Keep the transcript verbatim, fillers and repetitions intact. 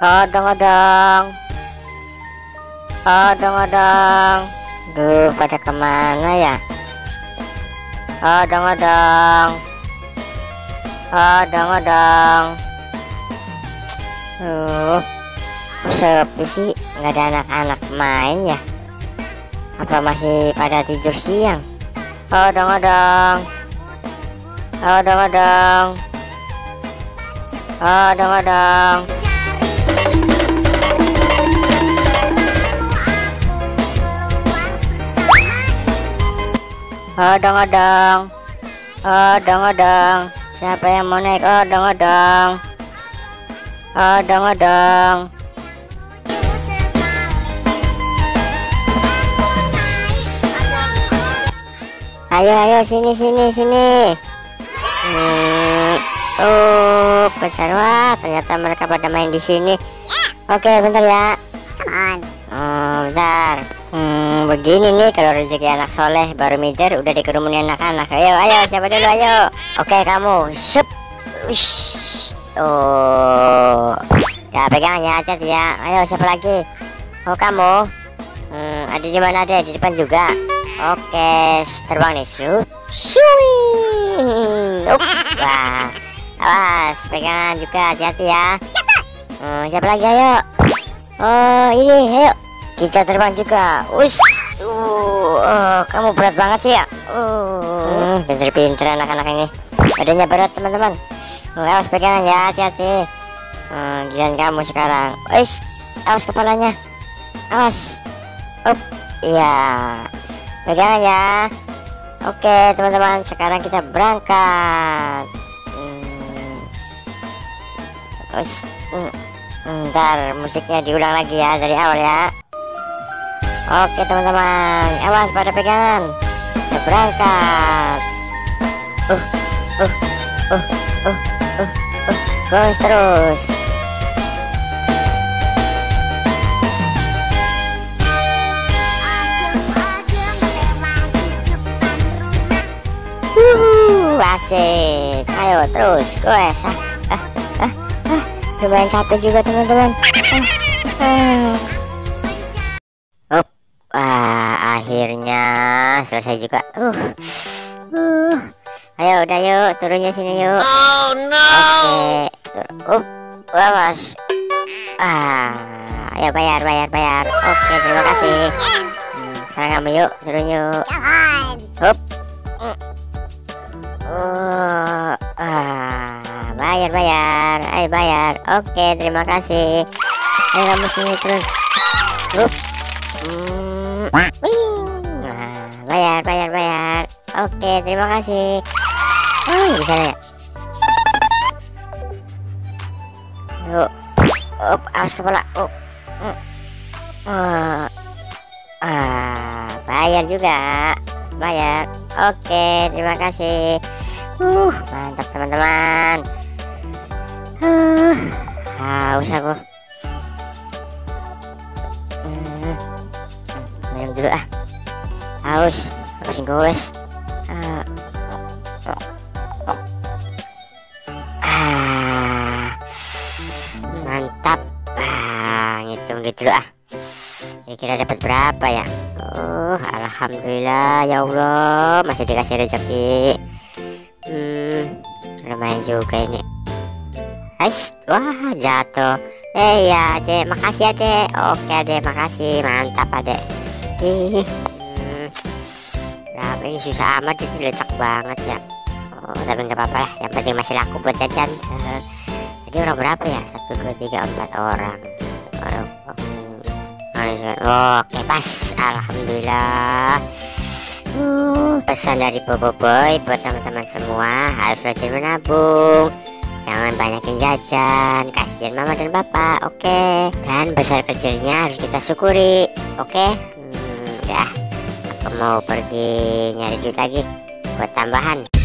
Odong-odong, odong-odong. Duh, pada kemana ya? Odong-odong, odong-odong. Duh, sepi sih, nggak ada anak-anak main ya? Apa masih pada tidur siang? Odong-odong, odong-odong, odong-odong. Odong-odong, odong-odong. Siapa yang mau naik odong-odong? Odong-odong. Ayo, ayo, sini, sini, sini. Hmm. Oh, bentar, wah, ternyata mereka pada main di sini. Oke, bentar ya. Come on. Oh, bentar. Hmm, begini nih kalau rezeki anak soleh baru mider udah dikerumunin anak-anak. Ayo, ayo, siapa dulu, ayo. Oke, kamu. Sep. Ush. Oh. Ya, pegangannya aja ya. Ayo, siapa lagi? Oh, kamu. Hmm, ada di mana ada? Di depan juga. Oke, terbang nih, Su. Sui. Wah. Awas, pegangan juga, hati-hati ya. Hmm, siapa lagi, ayo? Oh, ini, ayo. Kita terbang juga. Ush. Uh, uh, kamu berat banget sih ya. Uh. Hmm, pinter-pinter anak-anak ini. Badannya berat, teman-teman. Awas pegangan ya, hati-hati. Hmm, giliran kamu sekarang. Ush. Awas kepalanya. Awas. Up. Iya. Pegangan ya. Oke, teman-teman, sekarang kita berangkat. Hmm. Ush. Hmm. Ntar musiknya diulang lagi ya dari awal ya. Oke, teman-teman, awas pada pegangan. Kita berangkat. Uh, uh, uh, uh, uh, uh. Terus terus. Wuhu, asik. Ayo terus, goes. Ah, ah, ah. Lumayan capek juga, teman-teman. Ah, ah. Wah, akhirnya selesai juga. Uh. Uh. Ayo, udah yuk, turunnya sini yuk. Oh no. Oke. Up. Awas. Ah, ayo bayar, bayar, bayar. Oke, terima kasih. Hmm, sekarang kamu yuk, turun yuk. Up. Uh. Ah. Bayar, bayar, ayo bayar. Oke, terima kasih. Ayo kamu sini turun. Up. Hmm. Nah, bayar, bayar, bayar. Oke, terima kasih. Oh, di sana ya. Yuk. Up, awas kepala. Up. Hmm. Uh. Ah, bayar juga. Bayar. Oke, terima kasih. Uh, mantap, teman-teman. Uh, haus aku. Hmm, minum dulu ah. Haus, habisin goes. Uh, oh, oh. Ah, mantap. Ah, ngitung gitu dulu ah. Kira-kira dapat berapa ya? Uh, alhamdulillah ya Allah, masih dikasih rezeki. Hmm, lumayan juga ini. Aish, wah jatuh. Eh ya, Dek, makasih ya, Dek. Oke, Dek, makasih. Mantap, Dek. Ih. Hmm. Berapa ini susah amat, itu lecek banget ya. Oh, tapi nggak apa-apa lah. Yang penting masih laku buat jajan. Jadi orang berapa ya? Satu, dua, tiga, empat orang. Orang. Oh, oke, pas. Alhamdulillah. Uh, pesan dari Boboiboy buat teman-teman semua, harus rajin menabung. Jangan banyakin jajan, kasihan mama dan bapak. Oke, okay. Dan besar kecilnya harus kita syukuri. Oke, okay? Hmm, ya, aku mau pergi nyari duit lagi buat tambahan.